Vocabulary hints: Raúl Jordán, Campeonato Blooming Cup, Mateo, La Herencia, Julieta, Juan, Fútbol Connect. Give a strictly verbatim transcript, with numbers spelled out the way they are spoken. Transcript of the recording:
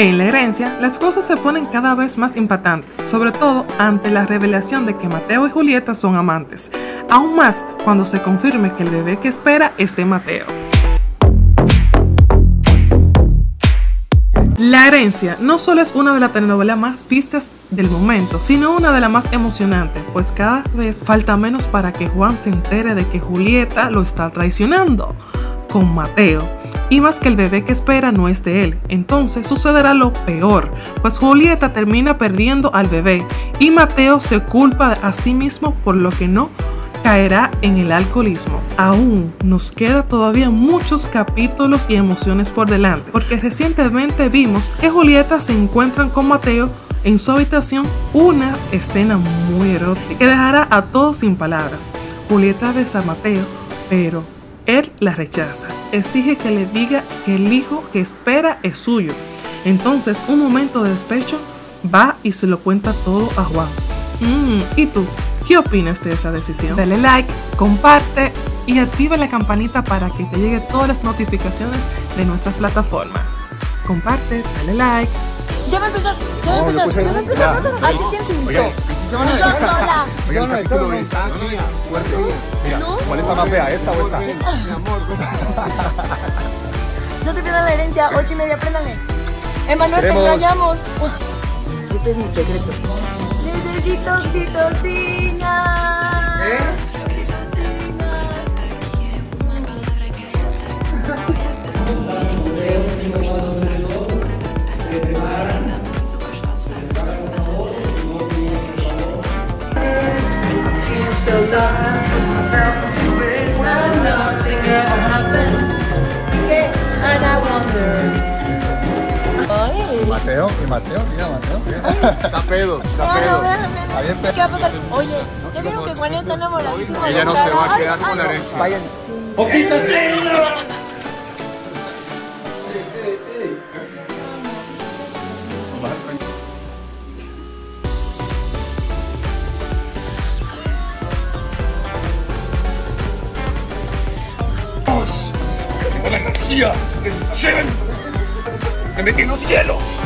En La Herencia, las cosas se ponen cada vez más impactantes, sobre todo ante la revelación de que Mateo y Julieta son amantes, aún más cuando se confirme que el bebé que espera es de Mateo. La Herencia no solo es una de las telenovelas más vistas del momento, sino una de las más emocionantes, pues cada vez falta menos para que Juan se entere de que Julieta lo está traicionando con Mateo, y más que el bebé que espera no es de él. Entonces sucederá lo peor, pues Julieta termina perdiendo al bebé y Mateo se culpa a sí mismo, por lo que no caerá en el alcoholismo. Aún nos queda todavía muchos capítulos y emociones por delante, porque recientemente vimos que Julieta se encuentra con Mateo en su habitación, una escena muy erótica que dejará a todos sin palabras. Julieta besa a Mateo, pero él la rechaza, exige que le diga que el hijo que espera es suyo. Entonces, un momento de despecho, va y se lo cuenta todo a Juan. Mm, ¿y tú? ¿Qué opinas de esa decisión? Dale like, comparte y activa la campanita para que te lleguen todas las notificaciones de nuestra plataforma. Comparte, dale like. Ya va a empezar, ya va a empezar, ya va a empezar. Ay, ¿qué tienes? No, no, no. Mira, ¿cuál es la más fea? ¿Esta o esta? No te pierdas La Herencia, ocho y media, préndale. Emanuel, te engañamos. Este es mi secreto. Necesito oxitocina. ¿Eh? Mateo, y Mateo, mira Mateo. Está pedo, está pedo. ¿Qué va a pasar? Oye, ¿ya vieron que Juan está enamoradísimo? Ella no se va a quedar con La Herencia. Vayan. ¡Oxitocina! ¡Tengo la energía! ¡Me lleven! ¡Me metí en los hielos!